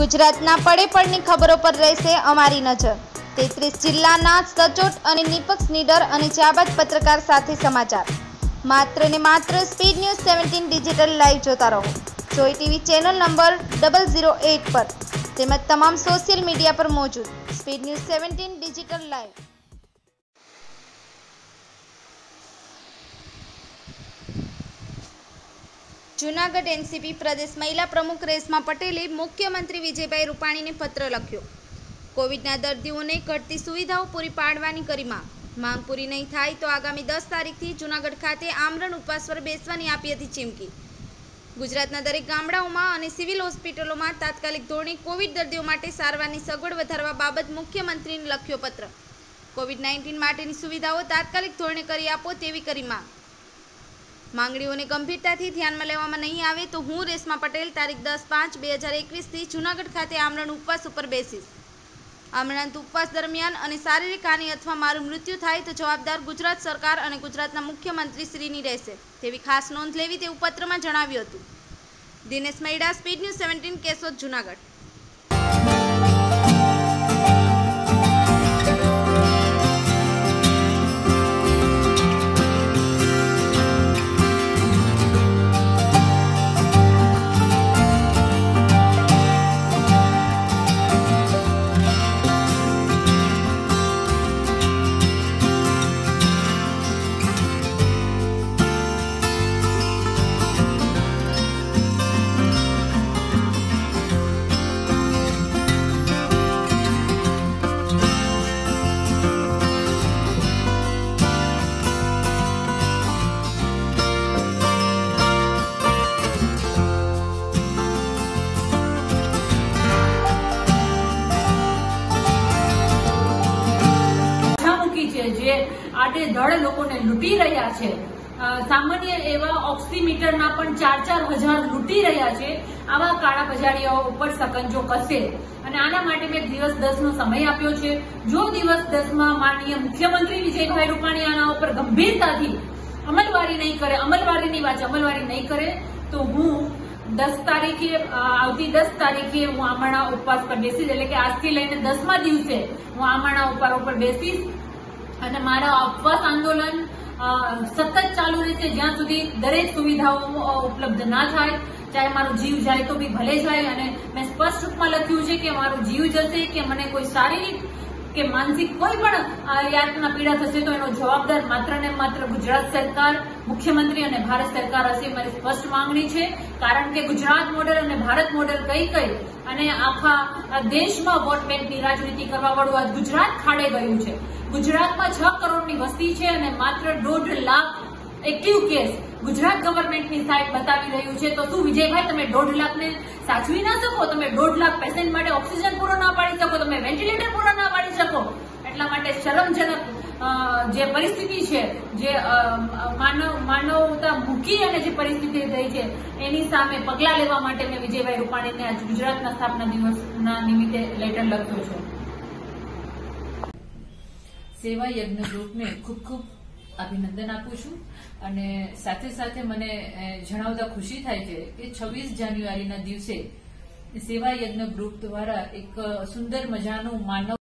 ગુજરાતના પડે પડની ખબરો પર રહેશે અમારી નજર। 33 જિલ્લાના સચોટ અને નિપક્ષ નીડર અને જાબાદ પત્રકાર સાથે સમાચાર માત્ર ને માત્ર સ્પીડ ન્યૂઝ 17 ડિજિટલ લાઈવ જોતા રહો। જોઈ ટીવી ચેનલ નંબર 008 પર તેમજ તમામ સોશિયલ મીડિયા પર મોજૂદ speed news 17 digital live. Junagadh NCP प्रदेश महिला प्रमुख रेशमा पटेले मुख्यमंत्री विजयभाई रूपाणी ने पत्र लख्यो। कोविड दर्दीओं ने घटती सुविधाओं पूरी पाड़वानी करी मांग पूरी नहीं थाय तो आगामी 10 तारीख थी जूनागढ़ खाते आमरण उपवास पर बेसवानी आपी हती चीमकी। गुजरातना दरेक गामडाओमां अने सिविल होस्पिटलोमां तात्कालिक धोरणे कोविड दर्दीओ माटे सारवारनी सगवड वधारवा बाबत मुख्यमंत्रीने लख्यो पत्र। कोविड-19 माटेनी सुविधाओ तात्कालिक धोरणे करी आपो तेवी करी मांग। मांगणीओने गंभीरताथी ध्यानमां लेवामां नहीं आवे तो हूँ रेशमा पटेल तारीख 10/5/2021 थी जूनागढ़ खाते आमरण उपवास पर बेसीश। आमरणांत उपवास दरमियान अने शारीरिक हानि अथवा मारू मृत्यु थाय तो जवाबदार गुजरात सरकार अने गुजरातना मुख्यमंत्री श्रीनी रहेशे तेवी खास नोंध लेवी तेवुं पत्रमां जणाव्युं हतुं। Dinesh Mahida, speed news 17 Keshod, Junagadh. लूटी रहा है सामान्य एवं ऑक्सीमीटर ना पण 4-4 हजार लूटी रहा है। आवा काळा बजारियाओ पर सकंजो कसे अने आना माटे में दिवस 10 नो समय आप्यो छे। जो दिवस 10 मां माननीय मुख्यमंत्री विजयभाई रूपाणी आना पर गंभीरताथी अमलवारी नहीं करे, अमलवारीनी वात अमलवारी नहीं करे तो हूँ 10 तारीखे आवती 10 तारीखे हूँ आमरणा उपवास पर बेसीश। एटले के आजथी लईने 10मा दिवसे हूँ आमरणा उपवास पर बेसीश अने मारा उपवास आंदोलन सतत चालू रहे ज्यां सुधी दरेक सुविधाओं उपलब्ध ना थाय। चाहे मारो जीव जाए तो भी भले जाए। मैं स्पष्ट रूप में लख्यु छे के मारो जीव जशे के मने कोई शारीरिक के मानसिक कोई पण यातना पीड़ा थशे तो एनो जवाबदार मात्र ने मात्र गुजरात सरकार, मुख्यमंत्री अने भारत सरकार हशे। मारी स्पष्ट मांगणी छे कारण के गुजरात मॉडल अने भारत मॉडल कई कई अने आखा देश में वोट बैंक की राजनीति करवा वाळु आज गुजरात खाडे गयुं छे। गुजरात में 6 करोड़ वस्ती है अने मात्र 1.5 lakh active case Gujarat government की साइट बतावी रह्यु छे। तो शुं विजयभाई तमे 1.5 लाख ने साचवी ना सको? तमे 1.5 लाख पेशेंट माटे ऑक्सीजन पूरो ना पाड़ी सको? तमे वेन्टिलेटर पूरा ना पाड़ी सको? एटला माटे शरमजनक जे परिस्थिति छे, जे मानवता मूकी अने जे परिस्थिति रही छे एनी सामे पगला लेवा माटे मैं विजयभाई रूपाणी ने आज गुजरातना स्थापना दिवसना निमित्ते लेटर लख्यो छे। सेवा यज्ञ ग्रुप ने खूब खूब अभिनंदन आपू छू अने साथे साथे मने जणावता खुशी थाय छे के 26 जान्युआरीना दिवसे सेवा यज्ञ ग्रुप द्वारा एक सुंदर मजानो मानव